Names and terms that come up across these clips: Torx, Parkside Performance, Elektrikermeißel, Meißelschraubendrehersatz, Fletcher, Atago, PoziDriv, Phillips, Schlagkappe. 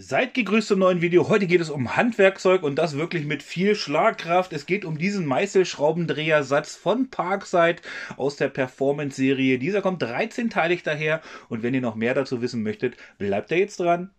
Seid gegrüßt zum neuen Video. Heute geht es um Handwerkzeug und das wirklich mit viel Schlagkraft. Es geht um diesen Meißelschraubendrehersatz von Parkside aus der Performance-Serie. Dieser kommt 13-teilig daher und wenn ihr noch mehr dazu wissen möchtet, bleibt da jetzt dran.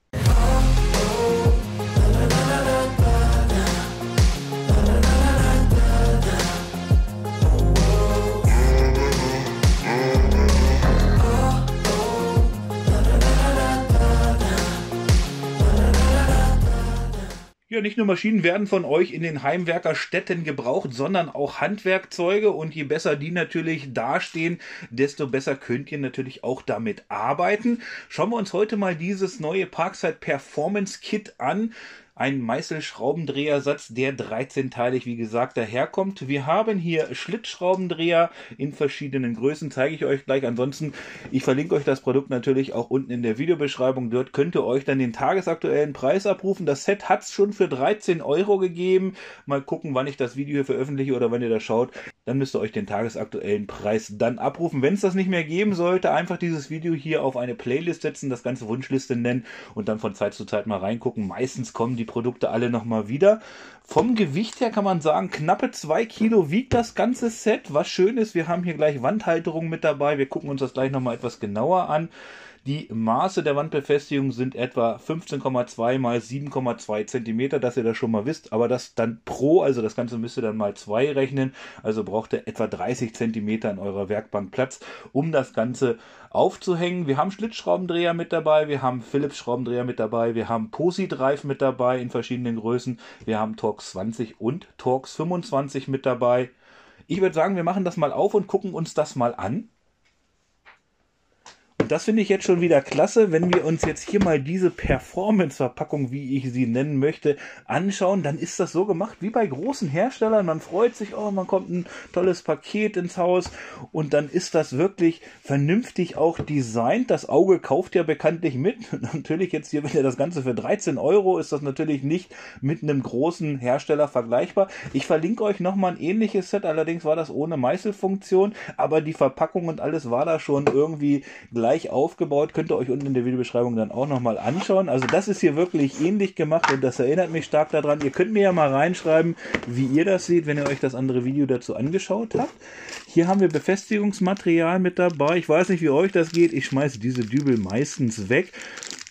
Ja, nicht nur Maschinen werden von euch in den Heimwerkerstätten gebraucht, sondern auch Handwerkzeuge, und je besser die natürlich dastehen, desto besser könnt ihr natürlich auch damit arbeiten. Schauen wir uns heute mal dieses neue Parkside Performance Kit an. Ein Meißelschraubendrehersatz, der 13-teilig, wie gesagt, daherkommt. Wir haben hier Schlitzschraubendreher in verschiedenen Größen, zeige ich euch gleich. Ansonsten, ich verlinke euch das Produkt natürlich auch unten in der Videobeschreibung. Dort könnt ihr euch dann den tagesaktuellen Preis abrufen. Das Set hat es schon für 13 € gegeben. Mal gucken, wann ich das Video hier veröffentliche oder wenn ihr das schaut. Dann müsst ihr euch den tagesaktuellen Preis dann abrufen. Wenn es das nicht mehr geben sollte, einfach dieses Video hier auf eine Playlist setzen, das Ganze Wunschliste nennen und dann von Zeit zu Zeit mal reingucken. Meistens kommen die Produkte alle nochmal wieder. Vom Gewicht her kann man sagen, knappe 2 Kilo wiegt das ganze Set. Was schön ist, wir haben hier gleich Wandhalterung mit dabei. Wir gucken uns das gleich nochmal etwas genauer an. Die Maße der Wandbefestigung sind etwa 15,2 x 7,2 cm, dass ihr das schon mal wisst. Aber das dann pro, also das Ganze müsst ihr dann mal 2 rechnen. Also braucht ihr etwa 30 cm in eurer Werkbank Platz, um das Ganze aufzuhängen. Wir haben Schlitzschraubendreher mit dabei, wir haben Phillips Schraubendreher mit dabei, wir haben PoziDriv mit dabei in verschiedenen Größen, wir haben Torx 20 und Torx 25 mit dabei. Ich würde sagen, wir machen das mal auf und gucken uns das mal an. Das finde ich jetzt schon wieder klasse, wenn wir uns jetzt hier mal diese Performance-Verpackung, wie ich sie nennen möchte, anschauen. Dann ist das so gemacht wie bei großen Herstellern. Man freut sich, oh, man kommt ein tolles Paket ins Haus, und dann ist das wirklich vernünftig auch designt. Das Auge kauft ja bekanntlich mit. Natürlich jetzt hier, wenn ihr das Ganze für 13 € ist, das natürlich nicht mit einem großen Hersteller vergleichbar. Ich verlinke euch nochmal ein ähnliches Set, allerdings war das ohne Meißelfunktion, aber die Verpackung und alles war da schon irgendwie gleich aufgebaut. Könnt ihr euch unten in der Videobeschreibung dann auch nochmal anschauen. Also das ist hier wirklich ähnlich gemacht und das erinnert mich stark daran. Ihr könnt mir ja mal reinschreiben, wie ihr das seht, wenn ihr euch das andere Video dazu angeschaut habt. Hier haben wir Befestigungsmaterial mit dabei. Ich weiß nicht, wie euch das geht. Ich schmeiße diese Dübel meistens weg.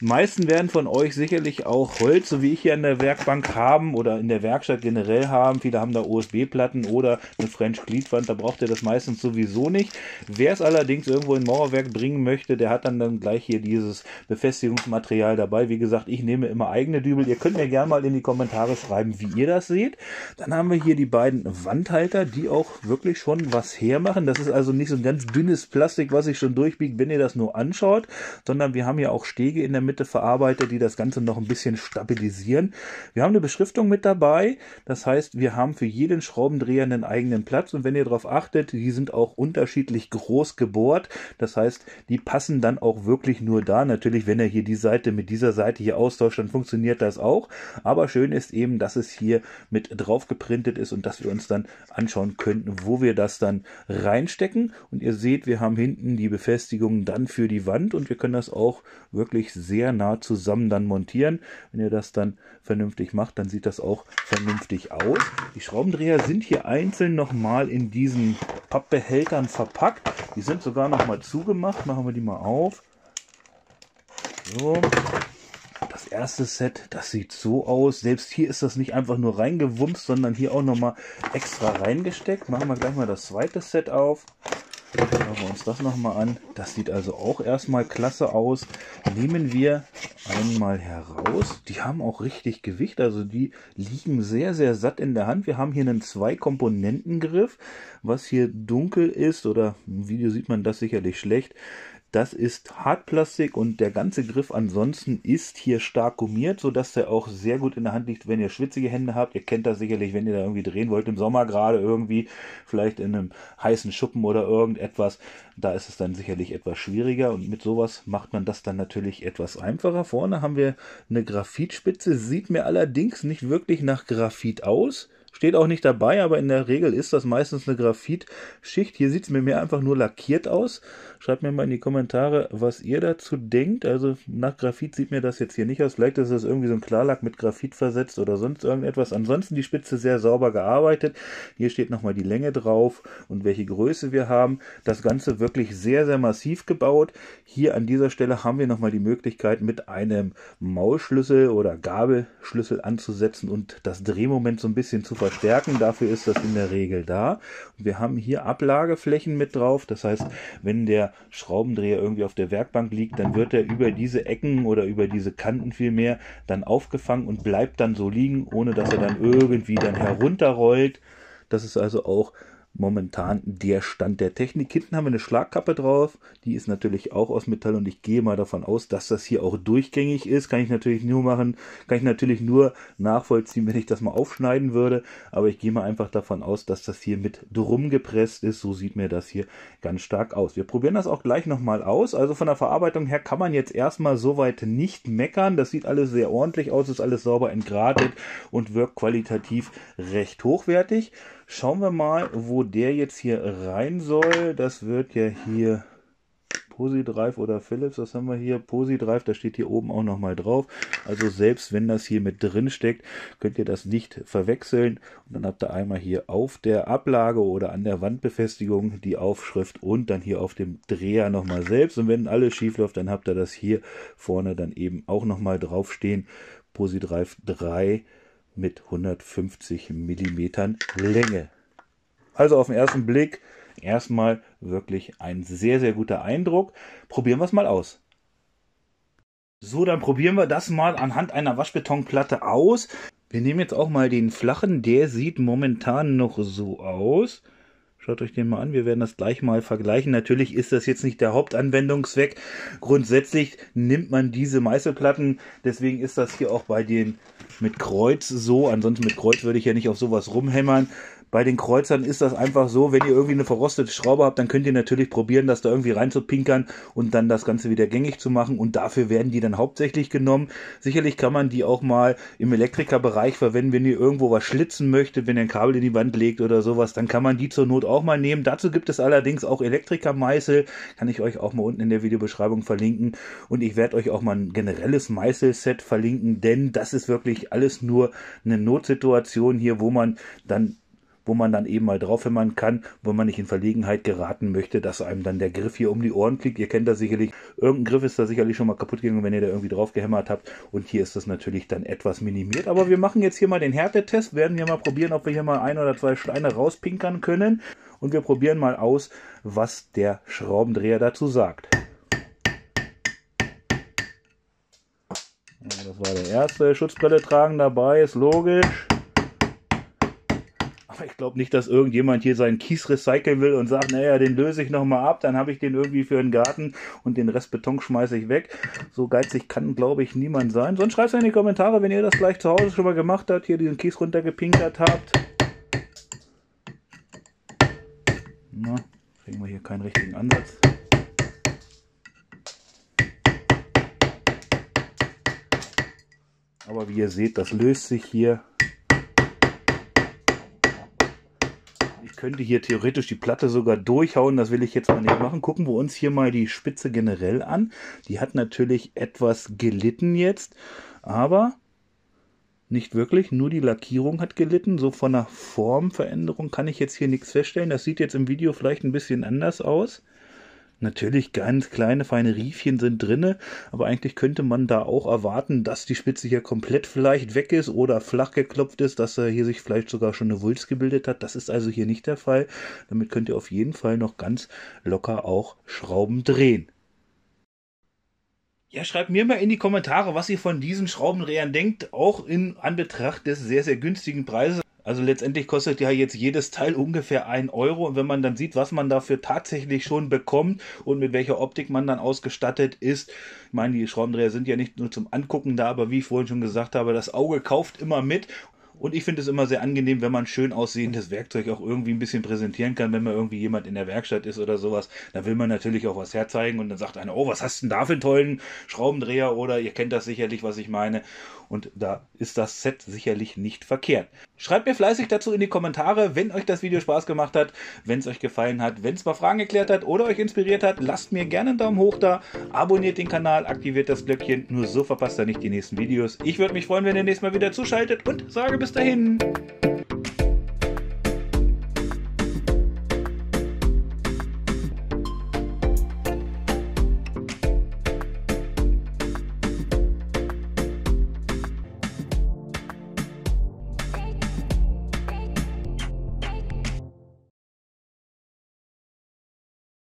Meisten werden von euch sicherlich auch Holz, so wie ich hier an der Werkbank haben oder in der Werkstatt generell haben. Viele haben da OSB-Platten oder eine French-Gliedwand, da braucht ihr das meistens sowieso nicht. Wer es allerdings irgendwo in Mauerwerk bringen möchte, der hat dann gleich hier dieses Befestigungsmaterial dabei. Wie gesagt, ich nehme immer eigene Dübel. Ihr könnt mir gerne mal in die Kommentare schreiben, wie ihr das seht. Dann haben wir hier die beiden Wandhalter, die auch wirklich schon was hermachen. Das ist also nicht so ein ganz dünnes Plastik, was sich schon durchbiegt, wenn ihr das nur anschaut, sondern wir haben ja auch Stege in der Mitte verarbeitet, die das Ganze noch ein bisschen stabilisieren. Wir haben eine Beschriftung mit dabei, das heißt, wir haben für jeden Schraubendreher einen eigenen Platz, und wenn ihr darauf achtet, die sind auch unterschiedlich groß gebohrt, das heißt, die passen dann auch wirklich nur da. Natürlich, wenn ihr hier die Seite mit dieser Seite hier austauscht, dann funktioniert das auch, aber schön ist eben, dass es hier mit drauf geprintet ist und dass wir uns dann anschauen könnten, wo wir das dann reinstecken, und ihr seht, wir haben hinten die Befestigung dann für die Wand und wir können das auch wirklich sehr nah zusammen dann montieren. Wenn ihr das dann vernünftig macht, dann sieht das auch vernünftig aus. Die Schraubendreher sind hier einzeln nochmal in diesen Pappbehältern verpackt. Die sind sogar nochmal zugemacht. Machen wir die mal auf. So. Das erste Set, das sieht so aus. Selbst hier ist das nicht einfach nur reingewumst, sondern hier auch nochmal extra reingesteckt. Machen wir gleich mal das zweite Set auf. Schauen wir uns das nochmal an. Das sieht also auch erstmal klasse aus. Nehmen wir einmal heraus. Die haben auch richtig Gewicht, also die liegen sehr, sehr satt in der Hand. Wir haben hier einen 2-Komponenten-Griff, was hier dunkel ist, oder im Video sieht man das sicherlich schlecht. Das ist Hartplastik und der ganze Griff ansonsten ist hier stark gummiert, sodass der auch sehr gut in der Hand liegt, wenn ihr schwitzige Hände habt. Ihr kennt das sicherlich, wenn ihr da irgendwie drehen wollt, im Sommer gerade irgendwie, vielleicht in einem heißen Schuppen oder irgendetwas. Da ist es dann sicherlich etwas schwieriger, und mit sowas macht man das dann natürlich etwas einfacher. Vorne haben wir eine Graphitspitze, sieht mir allerdings nicht wirklich nach Graphit aus. Steht auch nicht dabei, aber in der Regel ist das meistens eine Graphitschicht. Hier sieht es mir einfach nur lackiert aus. Schreibt mir mal in die Kommentare, was ihr dazu denkt. Also nach Graphit sieht mir das jetzt hier nicht aus. Vielleicht ist das irgendwie so ein Klarlack mit Graphit versetzt oder sonst irgendetwas. Ansonsten die Spitze sehr sauber gearbeitet. Hier steht nochmal die Länge drauf und welche Größe wir haben. Das Ganze wirklich sehr, sehr massiv gebaut. Hier an dieser Stelle haben wir nochmal die Möglichkeit, mit einem Maulschlüssel oder Gabelschlüssel anzusetzen und das Drehmoment so ein bisschen zu verstärken. Dafür ist das in der Regel da. Und wir haben hier Ablageflächen mit drauf. Das heißt, wenn der Schraubendreher irgendwie auf der Werkbank liegt, dann wird er über diese Ecken oder über diese Kanten vielmehr dann aufgefangen und bleibt dann so liegen, ohne dass er dann irgendwie dann herunterrollt. Das ist also auch momentan der Stand der Technik. Hinten haben wir eine Schlagkappe drauf, die ist natürlich auch aus Metall und ich gehe mal davon aus, dass das hier auch durchgängig ist. Kann ich natürlich nur nachvollziehen, wenn ich das mal aufschneiden würde, aber ich gehe mal einfach davon aus, dass das hier mit drum gepresst ist. So sieht mir das hier ganz stark aus. Wir probieren das auch gleich nochmal aus. Also von der Verarbeitung her kann man jetzt erstmal soweit nicht meckern. Das sieht alles sehr ordentlich aus, ist alles sauber entgratet und wirkt qualitativ recht hochwertig. Schauen wir mal, wo der jetzt hier rein soll. Das wird ja hier PoziDriv oder Phillips. Was haben wir hier? PoziDriv, da steht hier oben auch nochmal drauf. Also selbst wenn das hier mit drin steckt, könnt ihr das nicht verwechseln. Und dann habt ihr einmal hier auf der Ablage oder an der Wandbefestigung die Aufschrift und dann hier auf dem Dreher nochmal selbst. Und wenn alles schief läuft, dann habt ihr das hier vorne dann eben auch nochmal drauf stehen. PoziDriv 3. Mit 150 mm Länge. Also auf den ersten Blick erstmal wirklich ein sehr, sehr guter Eindruck. Probieren wir es mal aus. So, dann probieren wir das mal anhand einer Waschbetonplatte aus. Wir nehmen jetzt auch mal den flachen. Der sieht momentan noch so aus. Schaut euch den mal an, wir werden das gleich mal vergleichen. Natürlich ist das jetzt nicht der Hauptanwendungszweck. Grundsätzlich nimmt man diese Meißelplatten, deswegen ist das hier auch bei den mit Kreuz so. Ansonsten mit Kreuz würde ich ja nicht auf sowas rumhämmern. Bei den Kreuzern ist das einfach so, wenn ihr irgendwie eine verrostete Schraube habt, dann könnt ihr natürlich probieren, das da irgendwie reinzupinkern und dann das Ganze wieder gängig zu machen. Und dafür werden die dann hauptsächlich genommen. Sicherlich kann man die auch mal im Elektrikerbereich verwenden, wenn ihr irgendwo was schlitzen möchtet, wenn ihr ein Kabel in die Wand legt oder sowas, dann kann man die zur Not auch mal nehmen. Dazu gibt es allerdings auch Elektrikermeißel, kann ich euch auch mal unten in der Videobeschreibung verlinken. Und ich werde euch auch mal ein generelles Meißelset verlinken, denn das ist wirklich alles nur eine Notsituation hier, wo man dann eben mal draufhämmern kann, wo man nicht in Verlegenheit geraten möchte, dass einem dann der Griff hier um die Ohren fliegt. Ihr kennt das sicherlich, irgendein Griff ist da sicherlich schon mal kaputt gegangen, wenn ihr da irgendwie drauf gehämmert habt. Und hier ist das natürlich dann etwas minimiert. Aber wir machen jetzt hier mal den Härtetest, werden hier mal probieren, ob wir hier mal ein oder zwei Steine rauspinkern können. Und wir probieren mal aus, was der Schraubendreher dazu sagt. Ja, das war der erste. Schutzbrille tragen dabei, ist logisch. Ich glaube nicht, dass irgendjemand hier seinen Kies recyceln will und sagt, naja, den löse ich nochmal ab, dann habe ich den irgendwie für den Garten und den Rest Beton schmeiße ich weg. So geizig kann, glaube ich, niemand sein. Sonst schreibt es in die Kommentare, wenn ihr das gleich zu Hause schon mal gemacht habt, hier diesen Kies runtergepinkert habt. Na, kriegen wir hier keinen richtigen Ansatz. Aber wie ihr seht, das löst sich hier. Könnte hier theoretisch die Platte sogar durchhauen, das will ich jetzt mal nicht machen. Gucken wir uns hier mal die Spitze generell an. Die hat natürlich etwas gelitten jetzt, aber nicht wirklich, nur die Lackierung hat gelitten. So von einer Formveränderung kann ich jetzt hier nichts feststellen. Das sieht jetzt im Video vielleicht ein bisschen anders aus. Natürlich ganz kleine, feine Riefchen sind drin, aber eigentlich könnte man da auch erwarten, dass die Spitze hier komplett vielleicht weg ist oder flach geklopft ist, dass er hier sich vielleicht sogar schon eine Wulst gebildet hat. Das ist also hier nicht der Fall. Damit könnt ihr auf jeden Fall noch ganz locker auch Schrauben drehen. Ja, schreibt mir mal in die Kommentare, was ihr von diesen Schraubendrehern denkt, auch in Anbetracht des sehr, sehr günstigen Preises. Also letztendlich kostet ja jetzt jedes Teil ungefähr 1 Euro und wenn man dann sieht, was man dafür tatsächlich schon bekommt und mit welcher Optik man dann ausgestattet ist. Ich meine, die Schraubendreher sind ja nicht nur zum Angucken da, aber wie ich vorhin schon gesagt habe, das Auge kauft immer mit. Und ich finde es immer sehr angenehm, wenn man schön aussehendes Werkzeug auch irgendwie ein bisschen präsentieren kann, wenn man irgendwie jemand in der Werkstatt ist oder sowas. Dann will man natürlich auch was herzeigen und dann sagt einer, oh, was hast du denn da für einen tollen Schraubendreher? Oder ihr kennt das sicherlich, was ich meine. Und da ist das Set sicherlich nicht verkehrt. Schreibt mir fleißig dazu in die Kommentare, wenn euch das Video Spaß gemacht hat, wenn es euch gefallen hat, wenn es mal Fragen geklärt hat oder euch inspiriert hat. Lasst mir gerne einen Daumen hoch da, abonniert den Kanal, aktiviert das Glöckchen, nur so verpasst ihr nicht die nächsten Videos. Ich würde mich freuen, wenn ihr nächstes Mal wieder zuschaltet und sage bis dahin.